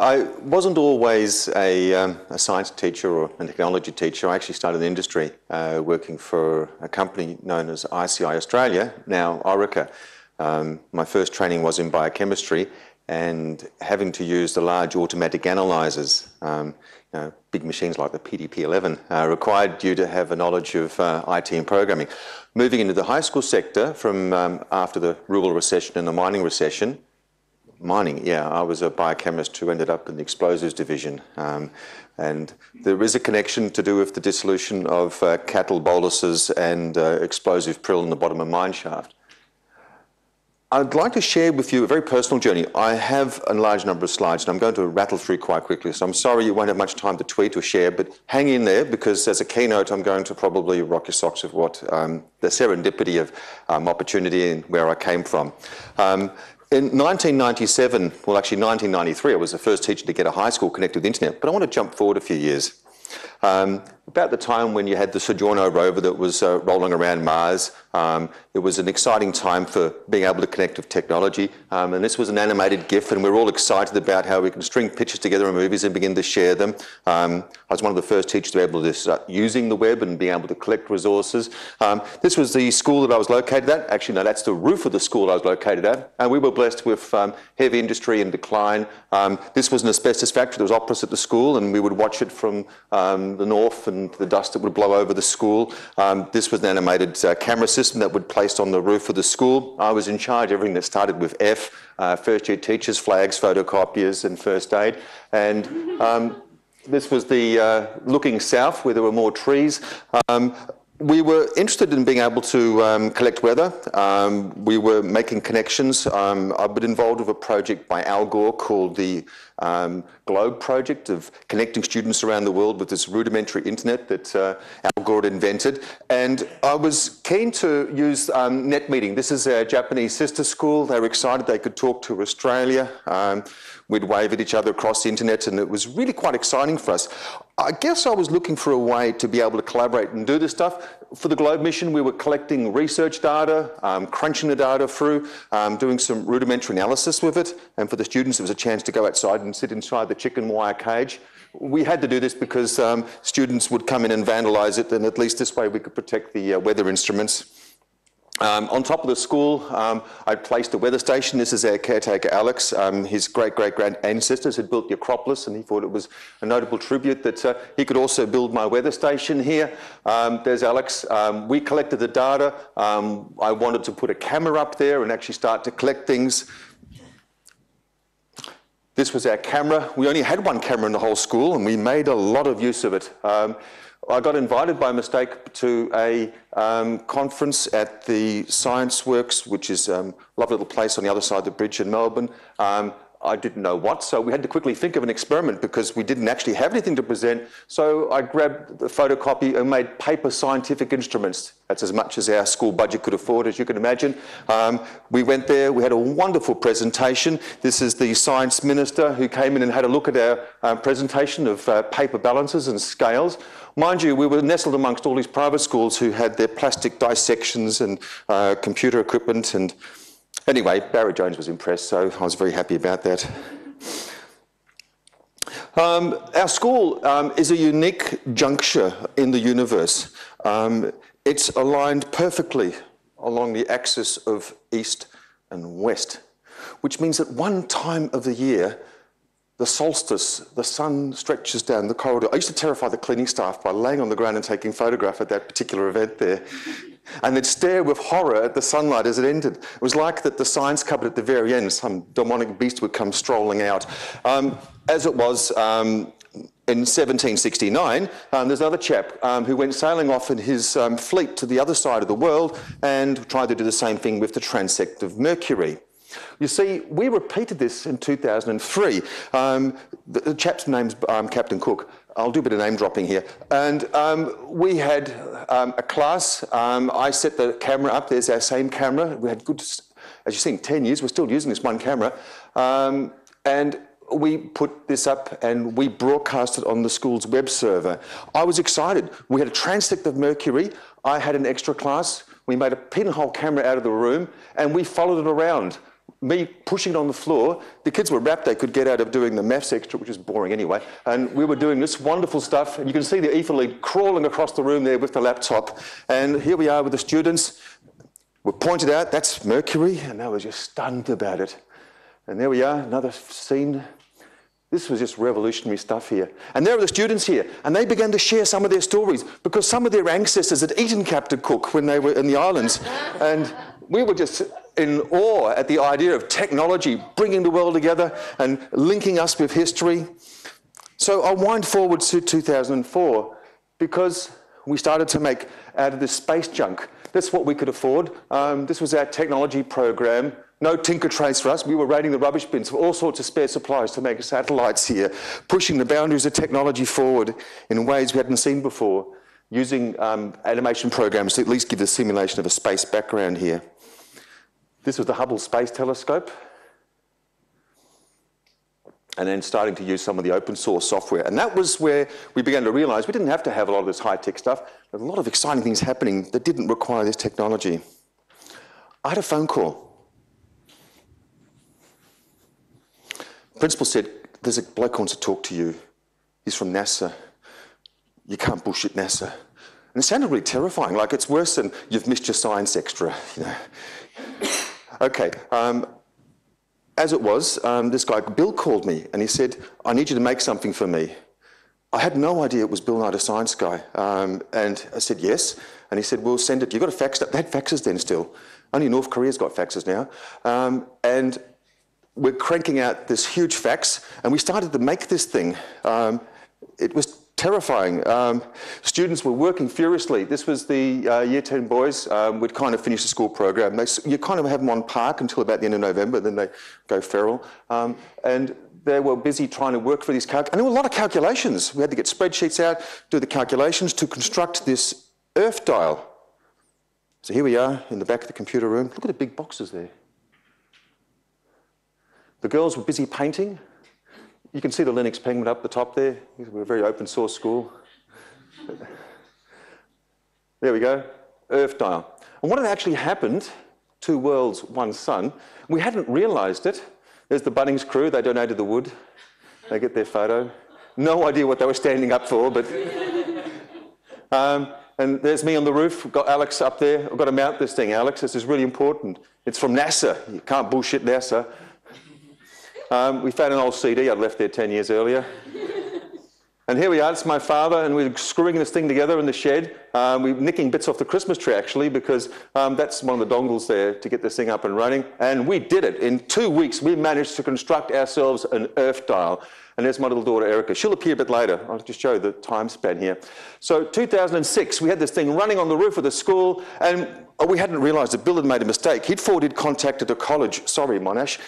I wasn't always a science teacher or a technology teacher. I actually started in industry working for a company known as ICI Australia, now Orica. My first training was in biochemistry and having to use the large automatic analyzers, you know, big machines like the PDP-11, required you to have a knowledge of IT and programming. Moving into the high school sector from after the rural recession and the mining recession, I was a biochemist who ended up in the explosives division. And there is a connection to do with the dissolution of cattle boluses and explosive prill in the bottom of mine shaft. I'd like to share with you a very personal journey. I have a large number of slides and I'm going to rattle through quite quickly, so I'm sorry you won't have much time to tweet or share, but hang in there because as a keynote I'm going to probably rock your socks of what the serendipity of opportunity and where I came from. In 1997, well actually 1993, I was the first teacher to get a high school connected with the internet, but I want to jump forward a few years. About the time when you had the Sojourner Rover that was rolling around Mars, it was an exciting time for being able to connect with technology. And this was an animated GIF, and we were all excited about how we can string pictures together in movies and begin to share them. I was one of the first teachers to be able to start using the web and being able to collect resources. This was the school that I was located at. Actually, no, that's the roof of the school I was located at. And we were blessed with heavy industry in decline. This was an asbestos factory that was opposite the school, and we would watch it from the north and the dust that would blow over the school. This was an animated camera system that would placed on the roof of the school. I was in charge of everything that started with F, first year teachers, flags, photocopiers and first aid. And this was the looking south where there were more trees. We were interested in being able to collect weather. We were making connections. I've been involved with a project by Al Gore called the GLOBE project of connecting students around the world with this rudimentary internet that Al Gore had invented. And I was keen to use NetMeeting. This is our Japanese sister school. They were excited they could talk to Australia. We'd wave at each other across the internet and it was really quite exciting for us. I guess I was looking for a way to be able to collaborate and do this stuff. For the GLOBE mission, we were collecting research data, crunching the data through, doing some rudimentary analysis with it. And for the students, it was a chance to go outside and sit inside the chicken wire cage. We had to do this because students would come in and vandalize it, and at least this way we could protect the weather instruments. On top of the school, I placed a weather station. This is our caretaker, Alex. His great-great-grand ancestors had built the Acropolis, and he thought it was a notable tribute that he could also build my weather station here. There's Alex. We collected the data. I wanted to put a camera up there and actually start to collect things. This was our camera. We only had one camera in the whole school, and we made a lot of use of it. I got invited by mistake to a conference at the ScienceWorks, which is a lovely little place on the other side of the bridge in Melbourne. I didn't know what, so we had to quickly think of an experiment because we didn't actually have anything to present. So I grabbed the photocopy and made paper scientific instruments. That's as much as our school budget could afford, as you can imagine. We went there, we had a wonderful presentation. This is the science minister who came in and had a look at our presentation of paper balances and scales. Mind you, we were nestled amongst all these private schools who had their plastic dissections and computer equipment and anyway, Barry Jones was impressed, so I was very happy about that. Our school is a unique juncture in the universe. It's aligned perfectly along the axis of east and west, which means at one time of the year, the solstice, the sun stretches down the corridor. I used to terrify the cleaning staff by laying on the ground and taking photograph at that particular event there. And they'd stare with horror at the sunlight as it ended. It was like that the science cupboard at the very end, some demonic beast would come strolling out. As it was in 1769, there's another chap who went sailing off in his fleet to the other side of the world and tried to do the same thing with the transect of Mercury. You see, we repeated this in 2003. The chap's name's Captain Cook. I'll do a bit of name dropping here. And we had a class. I set the camera up. There's our same camera. We had good, as you've seen, 10 years. We're still using this one camera. And we put this up and we broadcast it on the school's web server. I was excited. We had a transect of Mercury. I had an extra class. We made a pinhole camera out of the room and we followed it around. me pushing it on the floor, the kids were rapt they could get out of doing the maths extra, which is boring anyway, and we were doing this wonderful stuff, and you can see the EFA lead crawling across the room there with the laptop, and here we are with the students. We pointed out, that's Mercury, and they were just stunned about it. And there we are, another scene. This was just revolutionary stuff here. And there are the students here, and they began to share some of their stories, because some of their ancestors had eaten Captain Cook when they were in the islands. And we were just in awe at the idea of technology bringing the world together and linking us with history. So I wind forward to 2004, because we started to make out of this space junk. That's what we could afford. This was our technology program. No tinker trays for us. We were raiding the rubbish bins for all sorts of spare supplies to make satellites here, pushing the boundaries of technology forward in ways we hadn't seen before, using animation programs to at least give the simulation of a space background here. This was the Hubble Space Telescope. And then starting to use some of the open source software. And that was where we began to realize we didn't have to have a lot of this high-tech stuff. There were a lot of exciting things happening that didn't require this technology. I had a phone call. The principal said, there's a bloke who wants to talk to you. He's from NASA. You can't bullshit NASA. And it sounded really terrifying, like it's worse than you've missed your science extra, you know. Okay. As it was, this guy, Bill, called me and he said, I need you to make something for me. I had no idea it was Bill Nye, a science guy. And I said, yes. And he said, well, send it. You've got a fax. They had faxes then still. Only North Korea's got faxes now. And we're cranking out this huge fax, and we started to make this thing. It was terrifying. Students were working furiously. This was the Year 10 boys. We'd kind of finished the school program. You kind of have them on park until about the end of November, then they go feral. And they were busy trying to work for these calculations. And there were a lot of calculations. We had to get spreadsheets out, do the calculations to construct this earth dial. So here we are in the back of the computer room. Look at the big boxes there. The girls were busy painting. You can see the Linux Penguin up the top there. We're a very open source school. There we go, Earth Dial. And what had actually happened, two worlds, one sun, we hadn't realized it. There's the Bunnings crew, they donated the wood. They get their photo. No idea what they were standing up for, but... and there's me on the roof, we've got Alex up there. I've got to mount this thing, Alex, this is really important. It's from NASA, you can't bullshit NASA. We found an old CD I'd left there 10 years earlier. And here we are, it's my father, and we're screwing this thing together in the shed. We're nicking bits off the Christmas tree, actually, because that's one of the dongles there to get this thing up and running. And we did it. In 2 weeks, we managed to construct ourselves an earth dial. And there's my little daughter, Erica. She'll appear a bit later. I'll just show you the time span here. So 2006, we had this thing running on the roof of the school, and we hadn't realised that Bill had made a mistake. He'd forwarded contacted a college, sorry, Monash,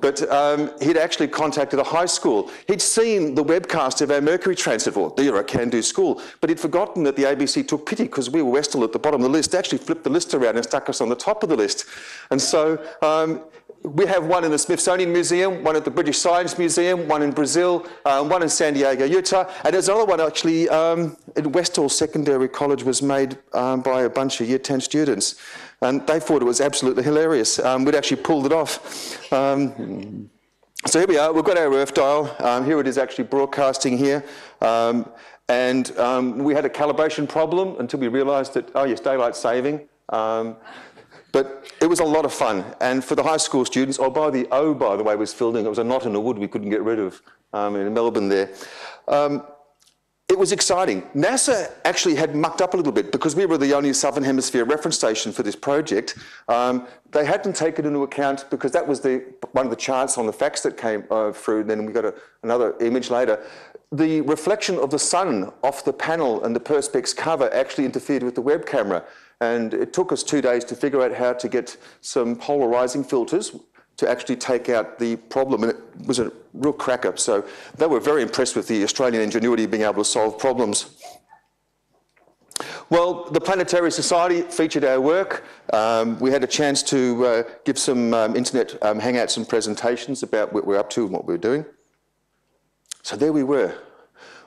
but he'd actually contacted a high school. He'd seen the webcast of our Mercury transit, or they're a can-do school, but he'd forgotten that the ABC took pity because we were Westall at the bottom of the list. They actually flipped the list around and stuck us on the top of the list. And so we have one in the Smithsonian Museum, one at the British Science Museum, one in Brazil, one in San Diego, Utah, and there's another one actually at Westall Secondary College was made by a bunch of Year 10 students, and they thought it was absolutely hilarious. We'd actually pulled it off. So here we are, we've got our earth dial. Here it is actually broadcasting here. We had a calibration problem until we realized that, oh yes, daylight saving. But it was a lot of fun, and for the high school students, by the way, was filming. It was a knot in the wood we couldn't get rid of in Melbourne there. It was exciting. NASA actually had mucked up a little bit because we were the only Southern Hemisphere reference station for this project. They hadn't taken into account, because that was one of the charts on the fax that came through, and then we got another image later. The reflection of the sun off the panel and the Perspex cover actually interfered with the web camera. And it took us 2 days to figure out how to get some polarizing filters to actually take out the problem. And it was a real cracker. So they were very impressed with the Australian ingenuity being able to solve problems. Well, the Planetary Society featured our work. We had a chance to give some internet hangouts and presentations about what we're up to and what we're doing. So there we were.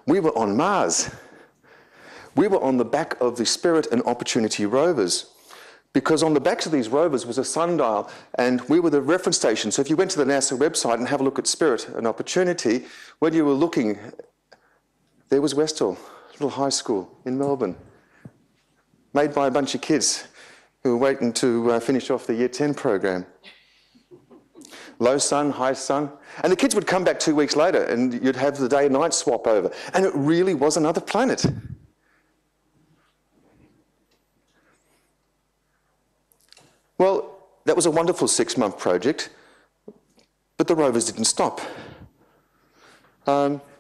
We were on Mars. We were on the back of the Spirit and Opportunity rovers. because on the backs of these rovers was a sundial, and we were the reference station. So if you went to the NASA website and have a look at Spirit and Opportunity, when you were looking, there was Westall, a little high school in Melbourne, made by a bunch of kids who were waiting to finish off the Year 10 program. Low sun, high sun. And the kids would come back 2 weeks later and you'd have the day and night swap over. And it really was another planet. Well, that was a wonderful 6-month project, but the rovers didn't stop.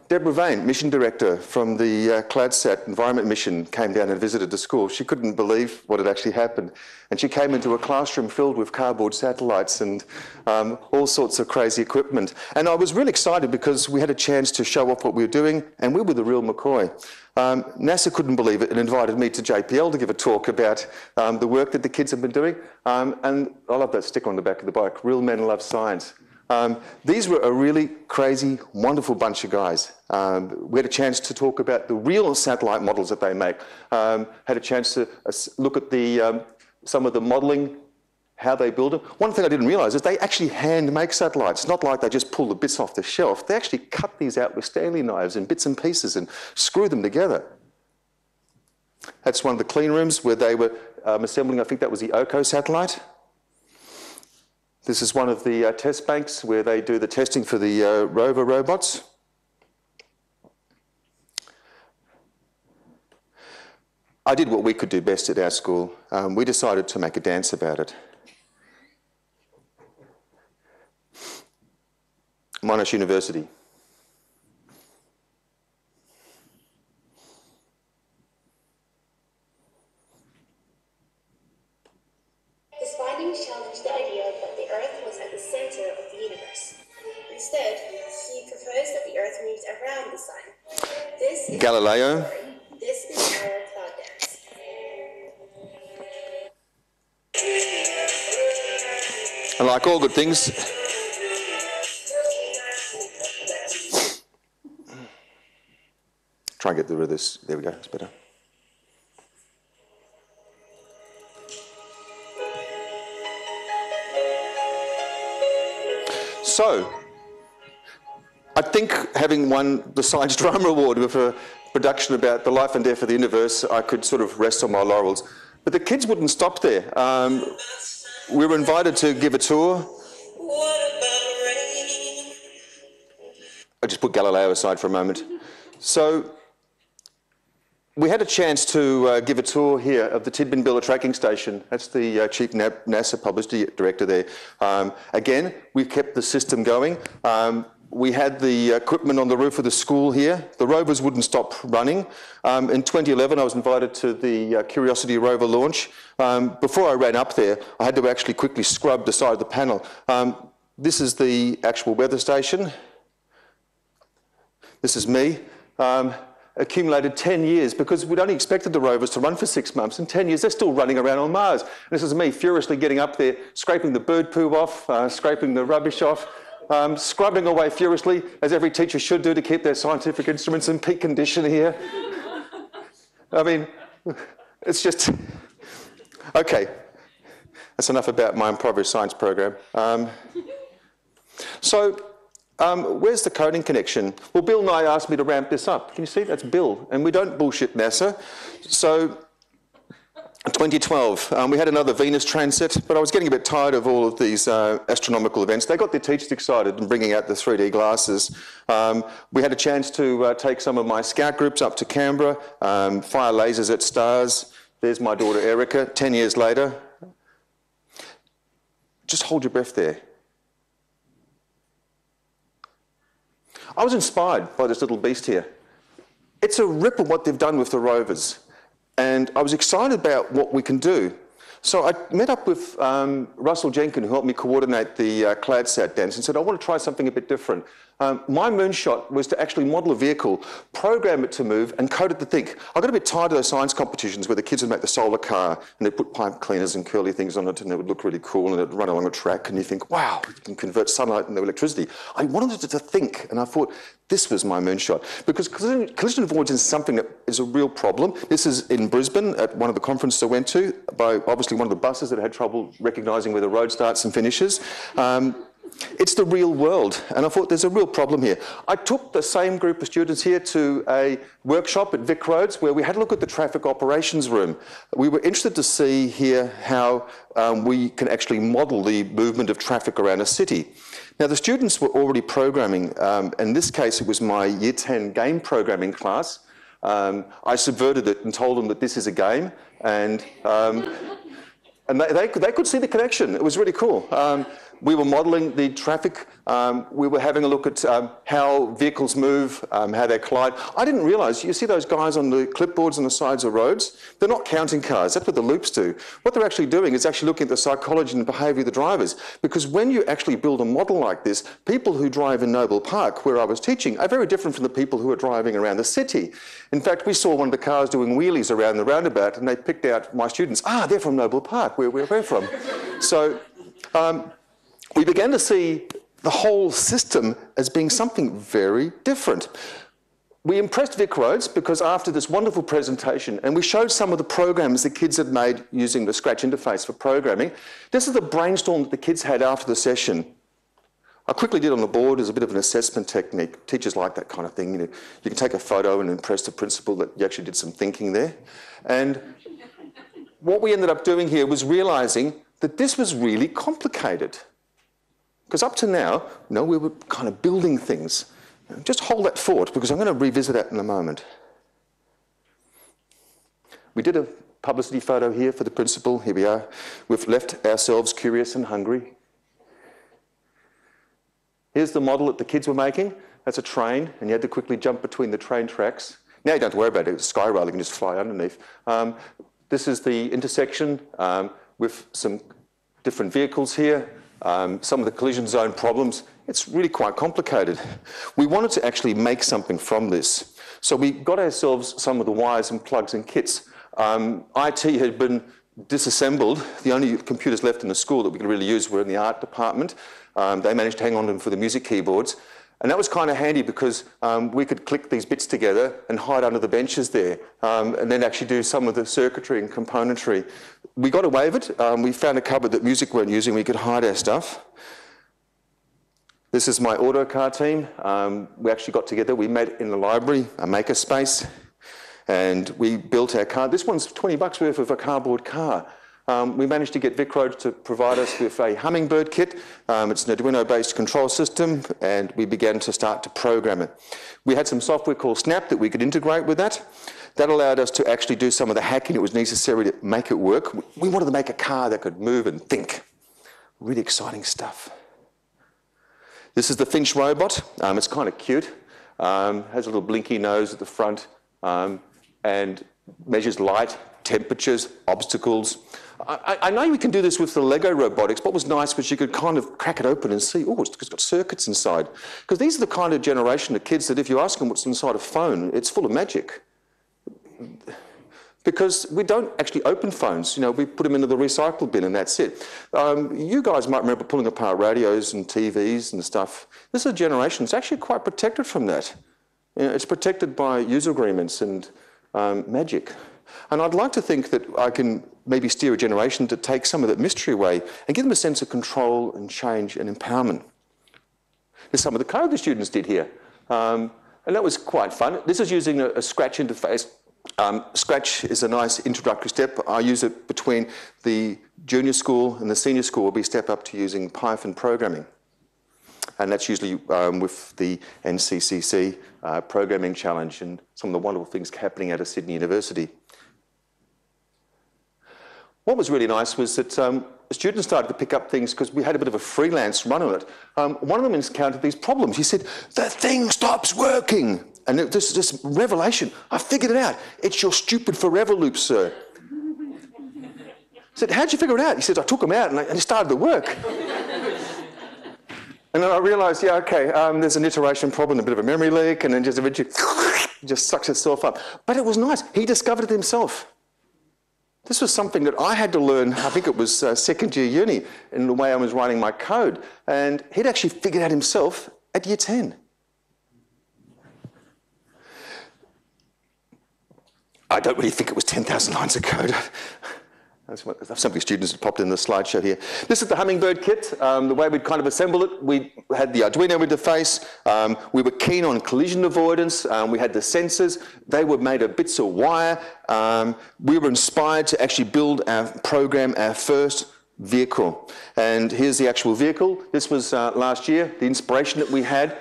Deborah Vane, mission director from the CloudSat environment mission, came down and visited the school. She couldn't believe what had actually happened. And she came into a classroom filled with cardboard satellites and all sorts of crazy equipment. And I was really excited because we had a chance to show off what we were doing, and we were the real McCoy. NASA couldn't believe it and invited me to JPL to give a talk about the work that the kids have been doing. And I love that sticker on the back of the bike, real men love science. These were a really crazy, wonderful bunch of guys. We had a chance to talk about the real satellite models that they make. Had a chance to look at the, some of the modelling, how they build them. One thing I didn't realise is they actually hand make satellites. Not like they just pull the bits off the shelf. They actually cut these out with Stanley knives and bits and pieces and screw them together. That's one of the clean rooms where they were assembling, I think that was the OCO satellite. This is one of the test banks where they do the testing for the rover robots. I did what we could do best at our school. We decided to make a dance about it. Monash University. This finding challenged the idea that the Earth was at the center of the universe. Instead, he proposed that the Earth moved around the sun. This is Galileo. This is our cloud dance. And like all good things, try and get rid of this. There we go, it's better. So, I think having won the Science Drama Award with a production about the life and death of the universe, I could sort of rest on my laurels. But the kids wouldn't stop there. We were invited to give a tour. I just put Galileo aside for a moment. So, we had a chance to give a tour here of the Tidbinbilla tracking station. That's the chief NASA publicity director there. Again, we kept the system going. We had the equipment on the roof of the school here. The rovers wouldn't stop running. In 2011, I was invited to the Curiosity rover launch. Before I ran up there, I had to actually quickly scrub the side of the panel. This is the actual weather station. This is me. Accumulated 10 years because we'd only expected the rovers to run for 6 months. In 10 years, they're still running around on Mars. And this is me furiously getting up there, scraping the bird poo off, scraping the rubbish off, scrubbing away furiously, as every teacher should do to keep their scientific instruments in peak condition here. I mean, it's just... Okay, that's enough about my improvised science program. Where's the coding connection? Well, Bill Nye asked me to ramp this up. Can you see? That's Bill. And we don't bullshit NASA. So, 2012, we had another Venus transit, but I was getting a bit tired of all of these astronomical events. They got their teachers excited and bringing out the 3D glasses. We had a chance to take some of my scout groups up to Canberra, fire lasers at stars. There's my daughter Erica, 10 years later. Just hold your breath there. I was inspired by this little beast here. It's a ripper what they've done with the rovers. And I was excited about what we can do. So I met up with Russell Jenkin, who helped me coordinate the CloudSat dance, and said, I want to try something a bit different. My moonshot was to actually model a vehicle, program it to move, and code it to think. I got a bit tired of those science competitions where the kids would make the solar car, and they'd put pipe cleaners and curly things on it, and it would look really cool, and it'd run along a track, and you think, wow, you can convert sunlight into electricity. I wanted it to think, and I thought, this was my moonshot. Because collision avoidance is something that is a real problem. This is in Brisbane at one of the conferences I went to, by obviously one of the buses that had trouble recognising where the road starts and finishes. It's the real world, and I thought there's a real problem here. I took the same group of students here to a workshop at VicRoads where we had a look at the traffic operations room. We were interested to see here how we can actually model the movement of traffic around a city. Now, the students were already programming. In this case, it was my Year 10 game programming class. I subverted it and told them that this is a game, and they could see the connection. It was really cool. We were modelling the traffic. We were having a look at how vehicles move, how they collide. I didn't realise, you see those guys on the clipboards on the sides of roads? They're not counting cars. That's what the loops do. What they're actually doing is actually looking at the psychology and behaviour of the drivers. Because when you actually build a model like this, people who drive in Noble Park, where I was teaching, are very different from the people who are driving around the city. In fact, we saw one of the cars doing wheelies around the roundabout, and they picked out my students. Ah, they're from Noble Park, where we're from. So. We began to see the whole system as being something very different. We impressed VicRoads because after this wonderful presentation, and we showed some of the programs the kids had made using the Scratch interface for programming. This is the brainstorm that the kids had after the session. I quickly did on the board as a bit of an assessment technique. Teachers like that kind of thing. You know, you can take a photo and impress the principal that you actually did some thinking there. And what we ended up doing here was realizing that this was really complicated. Because up to now, you know, we were kind of building things. Just hold that thought, because I'm going to revisit that in a moment. We did a publicity photo here for the principal. Here we are. We've left ourselves curious and hungry. Here's the model that the kids were making. That's a train, and you had to quickly jump between the train tracks. Now you don't have to worry about it. It's a skyrail. You can just fly underneath. This is the intersection with some different vehicles here. Some of the collision zone problems. It's really quite complicated. We wanted to actually make something from this. So we got ourselves some of the wires and plugs and kits. IT had been disassembled. The only computers left in the school that we could really use were in the art department. They managed to hang on to them for the music keyboards. And that was kind of handy because we could click these bits together and hide under the benches there and then actually do some of the circuitry and componentry. We got away with it. We found a cupboard that music weren't using. We could hide our stuff. This is my AutoCar team. We actually got together. We met in the library, a makerspace, and we built our car. This one's 20 bucks worth of a cardboard car. We managed to get VicRoads to provide us with a hummingbird kit. It's an Arduino-based control system, and we began to start to program it. We had some software called Snap that we could integrate with that. That allowed us to actually do some of the hacking that was necessary to make it work. We wanted to make a car that could move and think. Really exciting stuff. This is the Finch robot. It's kind of cute. Has a little blinky nose at the front and measures light, temperatures, obstacles. I know you can do this with the LEGO robotics. What was nice was you could kind of crack it open and see, oh, it's got circuits inside. Because these are the kind of generation of kids that if you ask them what's inside a phone, it's full of magic. Because we don't actually open phones. You know, we put them into the recycle bin and that's it. You guys might remember pulling apart radios and TVs and stuff. This is a generation that's actually quite protected from that. You know, it's protected by user agreements and magic. And I'd like to think that I can maybe steer a generation to take some of that mystery away and give them a sense of control and change and empowerment. There's some of the code the students did here. And that was quite fun. This is using a Scratch interface. Scratch is a nice introductory step. I use it between the junior school and the senior school where we step up to using Python programming. And that's usually with the NCCC programming challenge and some of the wonderful things happening out of Sydney University. What was really nice was that students started to pick up things because we had a bit of a freelance run on it. One of them encountered these problems. He said, "The thing stops working." And this revelation, "I figured it out. It's your stupid forever loop, sir." I said, "How'd you figure it out?" He said, "I took them out and it started to work." And then I realized, yeah, okay, there's an iteration problem, a bit of a memory leak, and then just eventually just sucks itself up. But it was nice. He discovered it himself. This was something that I had to learn, I think it was second year uni, in the way I was writing my code. And he'd actually figured out himself at year 10. I don't really think it was 10,000 lines of code. Some of the students have popped in the slideshow here. This is the Hummingbird kit. The way we'd kind of assemble it, we had the Arduino interface. We were keen on collision avoidance. We had the sensors. They were made of bits of wire. We were inspired to actually build our program, our first vehicle. And here's the actual vehicle. This was last year, the inspiration that we had.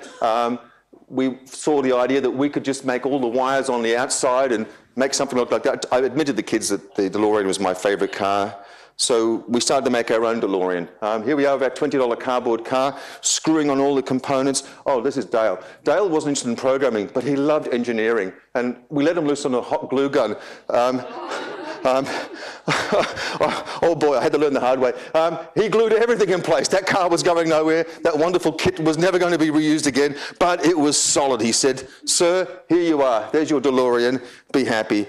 We saw the idea that we could just make all the wires on the outside and make something look like that. I admitted to the kids that the DeLorean was my favorite car. So we started to make our own DeLorean. Here we are with our $20 cardboard car, screwing on all the components. Oh, this is Dale. Dale wasn't interested in programming, but he loved engineering. And we let him loose on a hot glue gun. Oh boy, I had to learn the hard way. He glued everything in place. That car was going nowhere. That wonderful kit was never going to be reused again, but it was solid. He said, "Sir, here you are. There's your DeLorean. Be happy."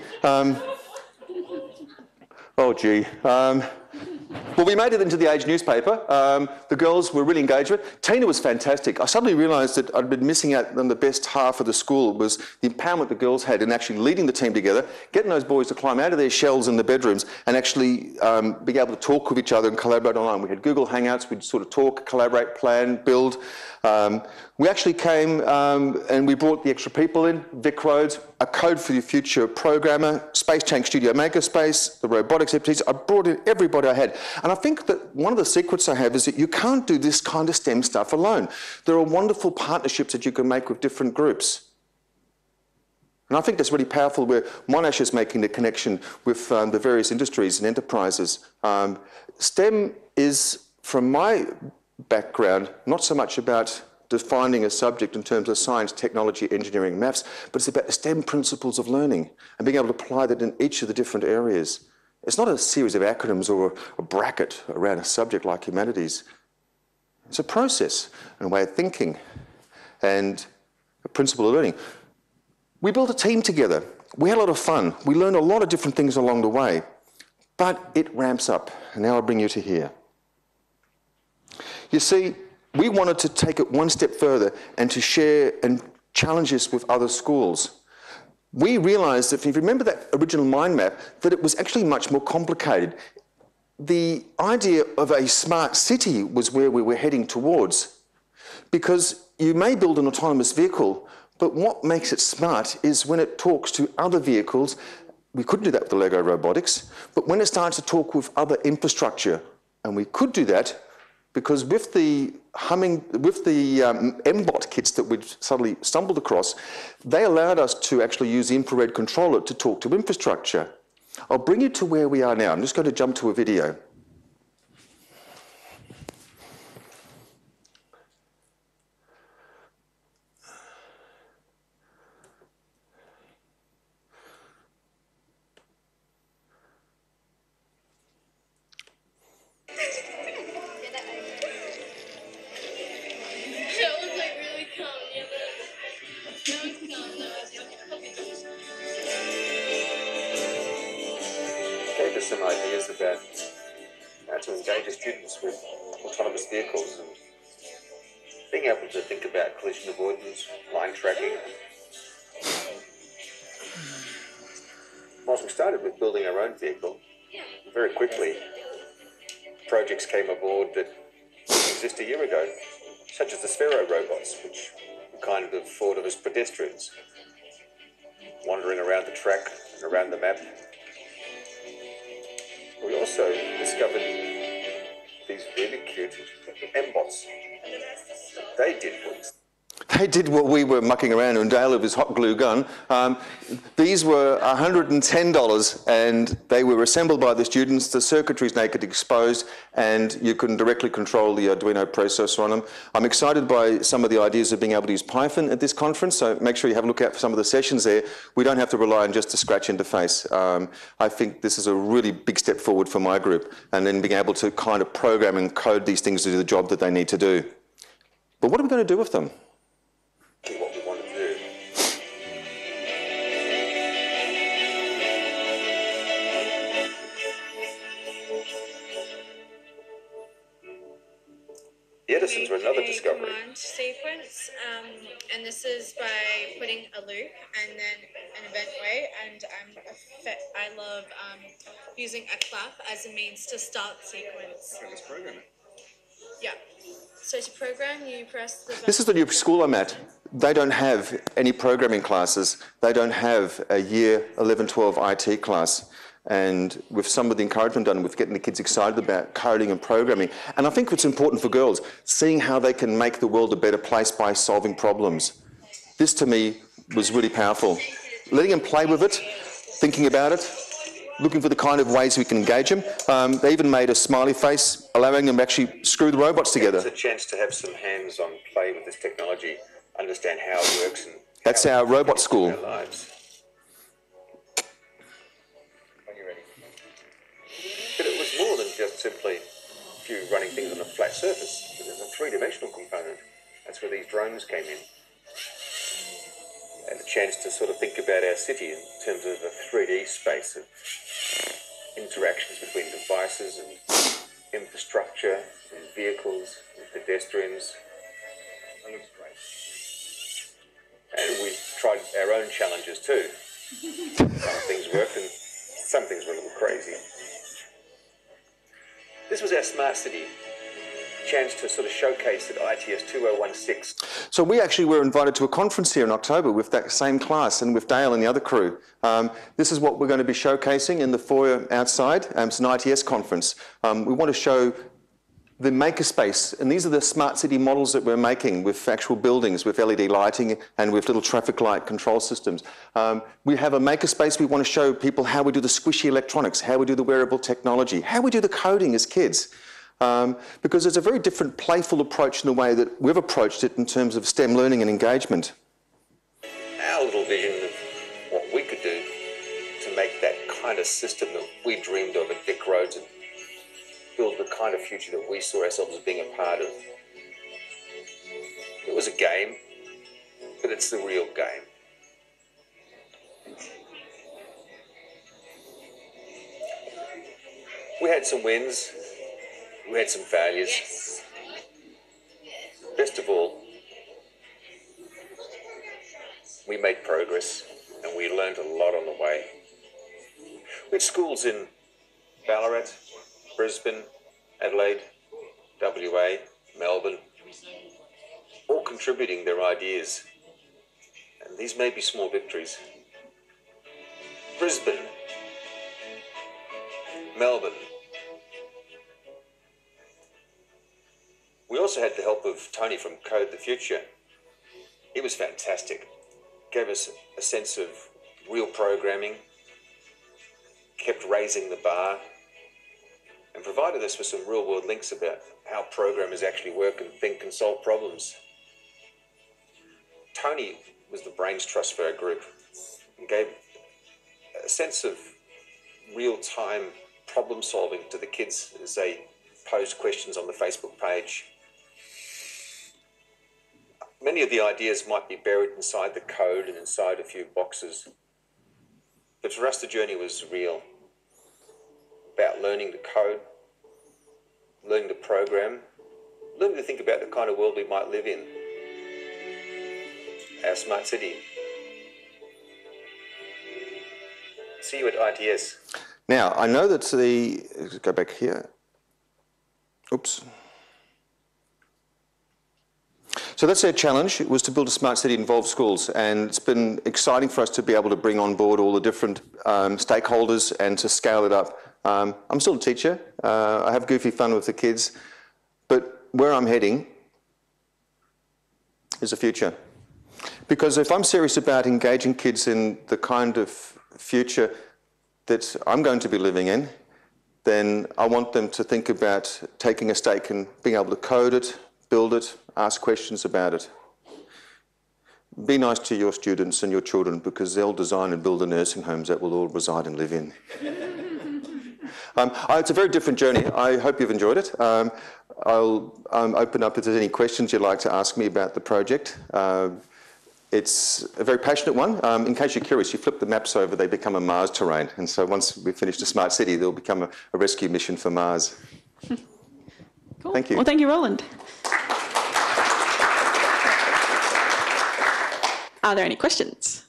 Oh gee. Well, we made it into the Age newspaper. The girls were really engaged with it. Tina was fantastic. I suddenly realised that I'd been missing out on the best half of the school, was the empowerment the girls had in actually leading the team together, getting those boys to climb out of their shells in the bedrooms and actually be able to talk with each other and collaborate online. We had Google Hangouts. We'd sort of talk, collaborate, plan, build. We actually came and we brought the extra people in, VicRoads, a Code for the Future programmer, Space Tank Studio Makerspace, the robotics expertise. I brought in everybody I had. And I think that one of the secrets I have is that you can't do this kind of STEM stuff alone. There are wonderful partnerships that you can make with different groups. And I think that's really powerful where Monash is making the connection with the various industries and enterprises. STEM is, from my background, not so much about defining a subject in terms of science, technology, engineering, maths, but it's about the STEM principles of learning and being able to apply that in each of the different areas. It's not a series of acronyms or a bracket around a subject like humanities. It's a process and a way of thinking and a principle of learning. We built a team together. We had a lot of fun. We learned a lot of different things along the way, but it ramps up. And now I'll bring you to here. You see, we wanted to take it one step further and to share and challenge this with other schools. We realized that, if you remember that original mind map, that it was actually much more complicated. The idea of a smart city was where we were heading towards, because you may build an autonomous vehicle, but what makes it smart is when it talks to other vehicles. We couldn't do that with the LEGO robotics, but when it starts to talk with other infrastructure, and we could do that, because with the mBot kits that we'd suddenly stumbled across, they allowed us to actually use the infrared controller to talk to infrastructure. I'll bring you to where we are now. I'm just going to jump to a video. Pedestrians wandering around the track and around the map. We also discovered these really cute mBots. They did what we were mucking around on Dale with his hot glue gun. These were $110 and they were assembled by the students. The circuitry's naked exposed and you can directly control the Arduino processor on them. I'm excited by some of the ideas of being able to use Python at this conference, so make sure you have a look out for some of the sessions there. We don't have to rely on just the Scratch interface. I think this is a really big step forward for my group, and then being able to kind of program and code these things to do the job that they need to do. But what are we going to do with them? What we want to do. Yet a listen to another discovery. Command sequence, and this is by putting a loop and then an event way. And I love using a clap as a means to start the sequence. So let's program it. Yeah. So to program, you press the button. This is the new school I'm at. They don't have any programming classes. They don't have a year 11, 12 IT class. And with some of the encouragement done with getting the kids excited about coding and programming. And I think it's important for girls, seeing how they can make the world a better place by solving problems. This to me was really powerful. Letting them play with it, thinking about it, looking for the kind of ways we can engage them. They even made a smiley face, allowing them to actually screw the robots together. It's a chance to have some hands-on play with this technology, understand how it works. And that's our robot school. But it was more than just simply a few running things on a flat surface. There's a three-dimensional component. That's where these drones came in. And the chance to sort of think about our city in terms of a 3D space of interactions between devices and infrastructure and vehicles and pedestrians. That looks great. And we've tried our own challenges too. Some things worked and some things were a little crazy. This was our smart city chance to sort of showcase at ITS 2016. So we actually were invited to a conference here in October with that same class and with Dale and the other crew. This is what we're going to be showcasing in the foyer outside. It's an ITS conference. We want to show the makerspace, and these are the smart city models that we're making with actual buildings, with LED lighting and with little traffic light control systems. We have a makerspace. We want to show people how we do the squishy electronics, how we do the wearable technology, how we do the coding as kids. Because it's a very different playful approach in the way that we've approached it in terms of STEM learning and engagement. Our little vision of what we could do to make that kind of system that we dreamed of at VicRoads and build the kind of future that we saw ourselves as being a part of. It was a game, but it's the real game. We had some wins. We had some failures. Yes. Best of all, we made progress and we learned a lot on the way. We had schools in Ballarat, Brisbane, Adelaide, WA, Melbourne, all contributing their ideas. And these may be small victories. Brisbane, Melbourne. We also had the help of Tony from Code the Future. He was fantastic. Gave us a sense of real programming, kept raising the bar, and provided us with some real-world links about how programmers actually work and think and solve problems. Tony was the brains trust for our group and gave a sense of real-time problem-solving to the kids as they posed questions on the Facebook page. Many of the ideas might be buried inside the code and inside a few boxes, but for us the journey was real. About learning to code, learning to program, learning to think about the kind of world we might live in. Our smart city. See you at ITS. Now, I know that the... Go back here. Oops. So that's our challenge, was to build a smart city involved schools, and it's been exciting for us to be able to bring on board all the different stakeholders and to scale it up. I'm still a teacher, I have goofy fun with the kids, but where I'm heading is the future. Because if I'm serious about engaging kids in the kind of future that I'm going to be living in, then I want them to think about taking a stake and being able to code it, build it, ask questions about it. Be nice to your students and your children, because they'll design and build the nursing homes that we'll all reside and live in. It's a very different journey. I hope you've enjoyed it. I'll open up if there's any questions you'd like to ask me about the project. It's a very passionate one. In case you're curious, you flip the maps over, they become a Mars terrain. And so once we finish the smart city, they'll become a rescue mission for Mars. Cool. Thank you. Well, thank you, Roland. Are there any questions?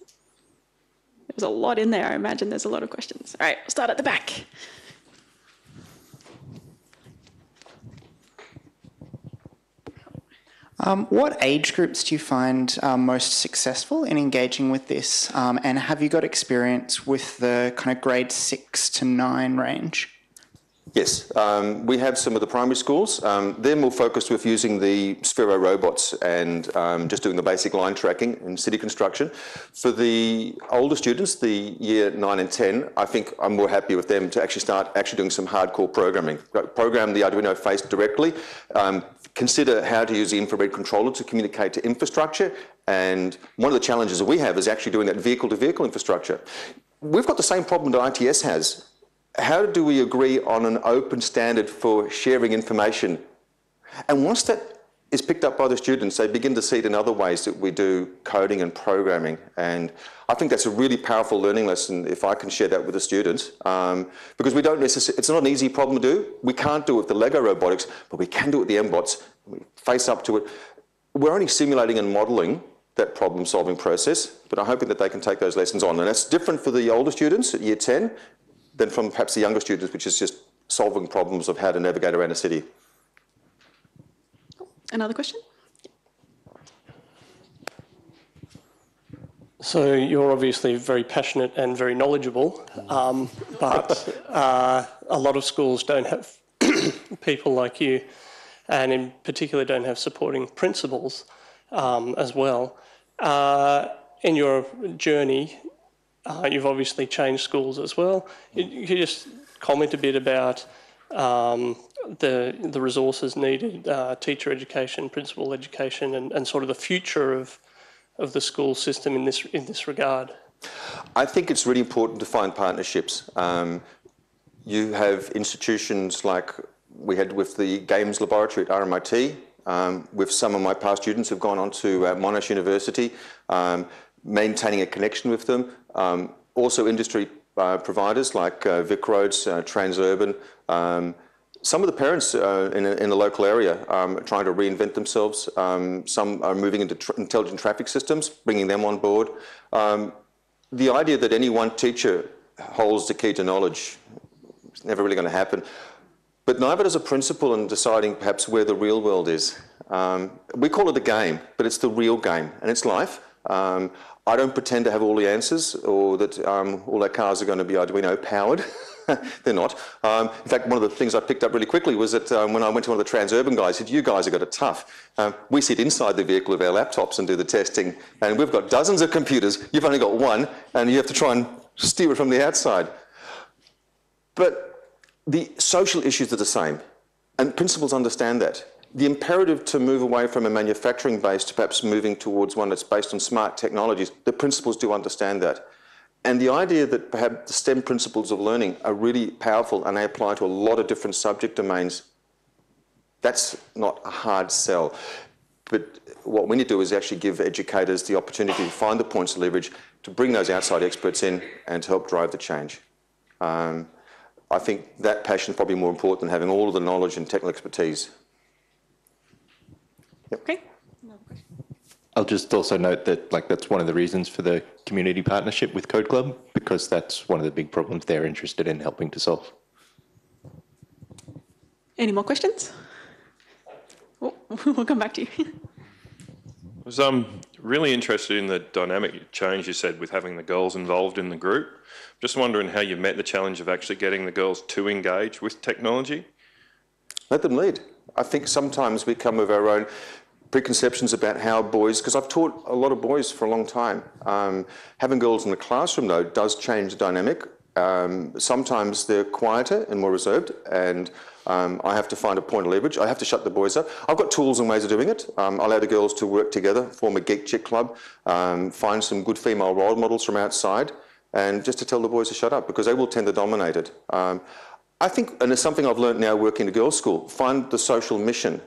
There was a lot in there. I imagine there's a lot of questions. All right, we'll start at the back. What age groups do you find most successful in engaging with this? And have you got experience with the kind of grade 6 to 9 range? Yes, we have some of the primary schools. They're more focused with using the Sphero robots and just doing the basic line tracking and city construction. For the older students, the year 9 and 10, I think I'm more happy with them to actually start doing some hardcore programming. Program the Arduino face directly, consider how to use the infrared controller to communicate to infrastructure, and one of the challenges that we have is actually doing that vehicle-to-vehicle infrastructure. We've got the same problem that ITS has. How do we agree on an open standard for sharing information? And once that is picked up by the students, they begin to see it in other ways that we do coding and programming. And I think that's a really powerful learning lesson if I can share that with the students. Because we don't necessarily, it's not an easy problem to do. We can't do it with the LEGO robotics, but we can do it with the mBots. We face up to it. We're only simulating and modelling that problem-solving process, but I'm hoping that they can take those lessons on. And that's different for the older students at year 10, than from perhaps the younger students, which is just solving problems of how to navigate around a city. Another question? So you're obviously very passionate and very knowledgeable, but a lot of schools don't have people like you, and in particular don't have supporting principals as well. In your journey, you've obviously changed schools as well. You could just comment a bit about the resources needed, teacher education, principal education, and sort of the future of the school system in this regard. I think it's really important to find partnerships. You have institutions like we had with the Games Laboratory at RMIT. With some of my past students who've gone on to Monash University. Maintaining a connection with them. Also industry providers like VicRoads, Transurban. Some of the parents in the local area are trying to reinvent themselves. Some are moving into intelligent traffic systems, bringing them on board. The idea that any one teacher holds the key to knowledge is never really going to happen. But neither does a principal in deciding perhaps where the real world is. We call it a game, but it's the real game, and it's life. I don't pretend to have all the answers or that all our cars are going to be Arduino powered. They're not. In fact, one of the things I picked up really quickly was that when I went to one of the Transurban guys, I said, you guys have got it tough. We sit inside the vehicle of our laptops and do the testing, and we've got dozens of computers. You've only got one, and you have to try and steer it from the outside. But the social issues are the same, and principals understand that. The imperative to move away from a manufacturing base to perhaps moving towards one that's based on smart technologies, the principals do understand that. And the idea that perhaps the STEM principles of learning are really powerful and they apply to a lot of different subject domains, that's not a hard sell. But what we need to do is actually give educators the opportunity to find the points of leverage, to bring those outside experts in and to help drive the change. I think that passion is probably more important than having all of the knowledge and technical expertise. Yep. Okay. I'll just also note that that's one of the reasons for the community partnership with Code Club, because that's one of the big problems they're interested in helping to solve. Any more questions? Oh, we'll come back to you. I was really interested in the dynamic change you said with having the girls involved in the group. Just wondering how you met the challenge of actually getting the girls to engage with technology. Let them lead. I think sometimes we come with our own preconceptions about how boys, because I've taught a lot of boys for a long time. Having girls in the classroom, though, does change the dynamic. Sometimes they're quieter and more reserved, and I have to find a point of leverage. I have to shut the boys up. I've got tools and ways of doing it. I allow the girls to work together, form a geek chick club, find some good female role models from outside, and just to tell the boys to shut up, because they will tend to dominate it. I think, and it's something I've learned now working at a girls' school, find the social mission,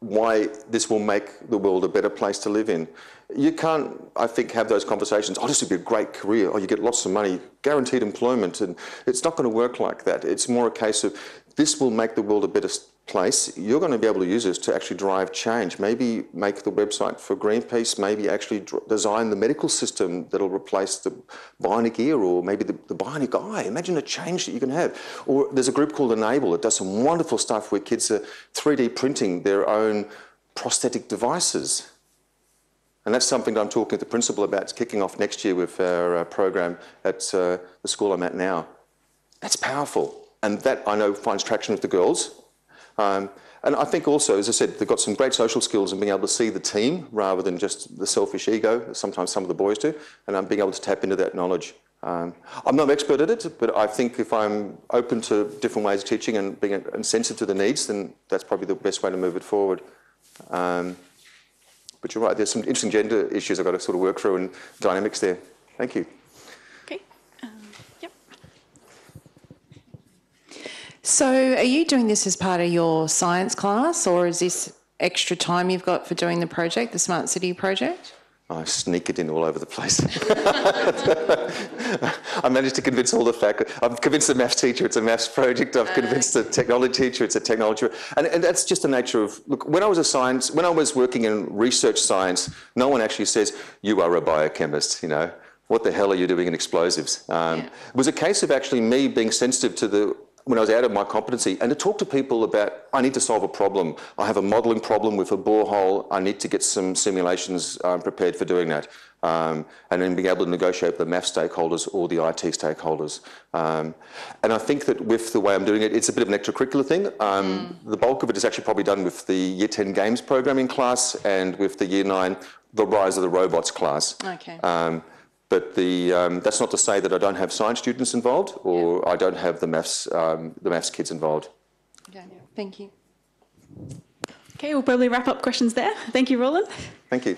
why this will make the world a better place to live in. You can't, I think, have those conversations, oh, this would be a great career, oh, you get lots of money, guaranteed employment, and it's not going to work like that. It's more a case of this will make the world a better place, you're going to be able to use this to actually drive change, maybe make the website for Greenpeace, maybe actually design the medical system that'll replace the bionic ear, or maybe the bionic eye. Imagine the change that you can have. Or there's a group called Enable that does some wonderful stuff where kids are 3D printing their own prosthetic devices. And that's something that I'm talking to the principal about. It's kicking off next year with our program at the school I'm at now. That's powerful. And that, I know, finds traction with the girls. And I think also, as I said, they've got some great social skills in being able to see the team rather than just the selfish ego that sometimes some of the boys do, and being able to tap into that knowledge. I'm not an expert at it, but I think if I'm open to different ways of teaching and being sensitive to the needs, then that's probably the best way to move it forward. But you're right, there's some interesting gender issues I've got to sort of work through and dynamics there. Thank you. So are you doing this as part of your science class, or is this extra time you've got for doing the project, the Smart City project? I sneak it in all over the place. I managed to convince all the faculty. I've convinced the maths teacher it's a maths project. I've convinced the technology teacher it's a technology. And that's just the nature of, look, when I was a science, when I was working in research science, no one actually says, you are a biochemist, you know. What the hell are you doing in explosives? It was a case of actually me being sensitive to the, when I was out of my competency, and to talk to people about, I need to solve a problem. I have a modelling problem with a borehole. I need to get some simulations prepared for doing that. And then being able to negotiate with the math stakeholders or the IT stakeholders. And I think that with the way I'm doing it, it's a bit of an extracurricular thing. The bulk of it is actually probably done with the Year 10 Games programming class and with the Year 9, the Rise of the Robots class. Okay. But the, that's not to say that I don't have science students involved, or I don't have the maths kids involved. Okay, thank you. Okay, we'll probably wrap up questions there. Thank you, Roland. Thank you.